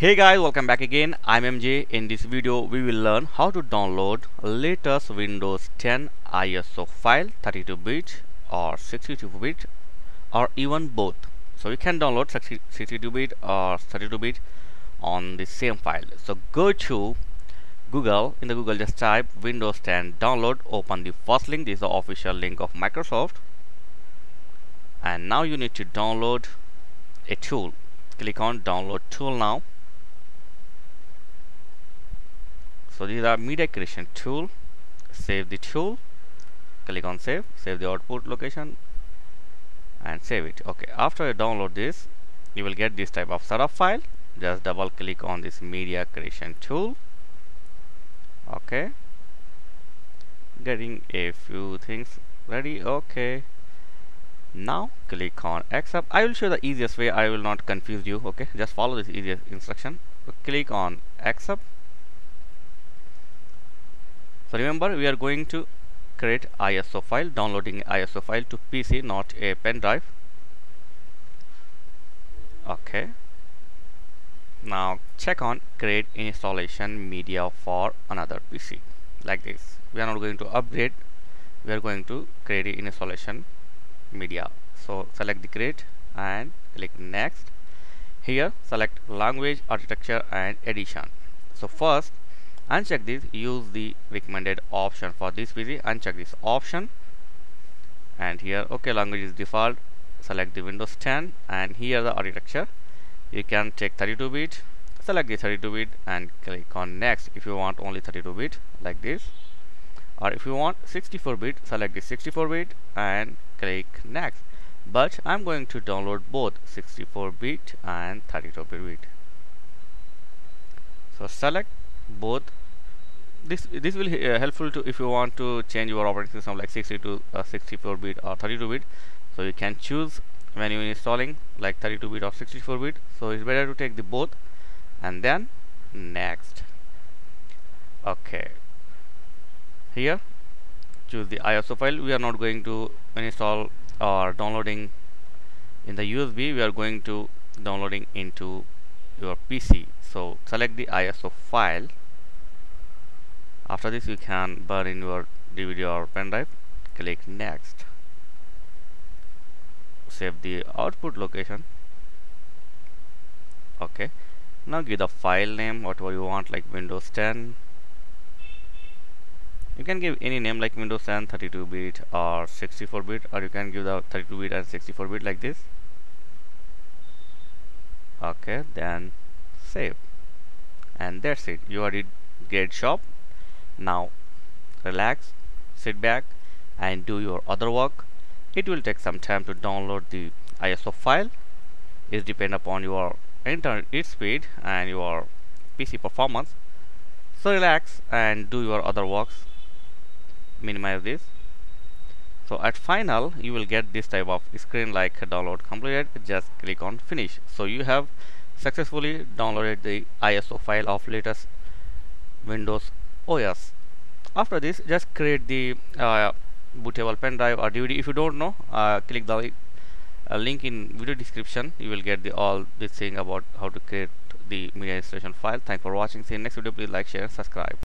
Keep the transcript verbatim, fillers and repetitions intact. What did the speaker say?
Hey guys, welcome back again. I'm M J. In this video we will learn how to download latest Windows ten I S O file, thirty-two bit or sixty-two bit or even both. So you can download sixty-two bit or thirty-two bit on the same file. So go to Google. In the Google just type Windows ten download, open the first link. This is the official link of Microsoft. And now you need to download a tool. Click on download tool now. So these are media creation tool. Save the tool, click on save, save the output location and save it. Okay, after you download this, you will get this type of setup file. Just double click on this media creation tool. Okay, getting a few things ready. Okay, now click on accept. I will show the easiest way, I will not confuse you. Okay, just follow this easiest instruction. So click on accept. So remember, we are going to create I S O file, downloading I S O file to P C, not a pen drive. Okay. Now check on create installation media for another P C. Like this. We are not going to upgrade. We are going to create installation media. So select the create and click next. Here select language, architecture and edition. So first, uncheck this, use the recommended option for this P C. Uncheck this option and here, okay, language is default. Select the Windows ten and here the architecture. You can take thirty-two bit, select the thirty-two bit and click on next. If you want only thirty-two bit, like this, or if you want sixty-four bit, select the sixty-four bit and click next. But I'm going to download both sixty-four bit and thirty-two bit. So select both. This this will be uh, helpful to if you want to change your operating system like sixty-two, uh, sixty-four bit or thirty-two bit. So you can choose when you installing like thirty-two bit or sixty-four bit. So it's better to take the both and then next. Okay. Here choose the I S O file. We are not going to install or downloading in the U S B. We are going to downloading into your P C. So select the I S O file. After this you can burn in your D V D or pen drive. Click next. Save the output location. Okay, now give the file name whatever you want, like Windows ten. You can give any name like Windows ten thirty-two bit or sixty-four bit, or you can give the thirty-two bit and sixty-four bit like this. Okay, then save and that's it. You are in great shop. Now relax, sit back and do your other work. It will take some time to download the I S O file. It depends upon your internet speed and your P C performance. So relax and do your other works. Minimize this. So at final you will get this type of screen like download completed. Just click on finish. So you have successfully downloaded the I S O file of latest Windows O S. After this, just create the uh, bootable pen drive or D V D. If you don't know, uh, click the li uh, link in video description. You will get the all this thing about how to create the media installation file. Thanks for watching. See you next video. Please like, share and subscribe.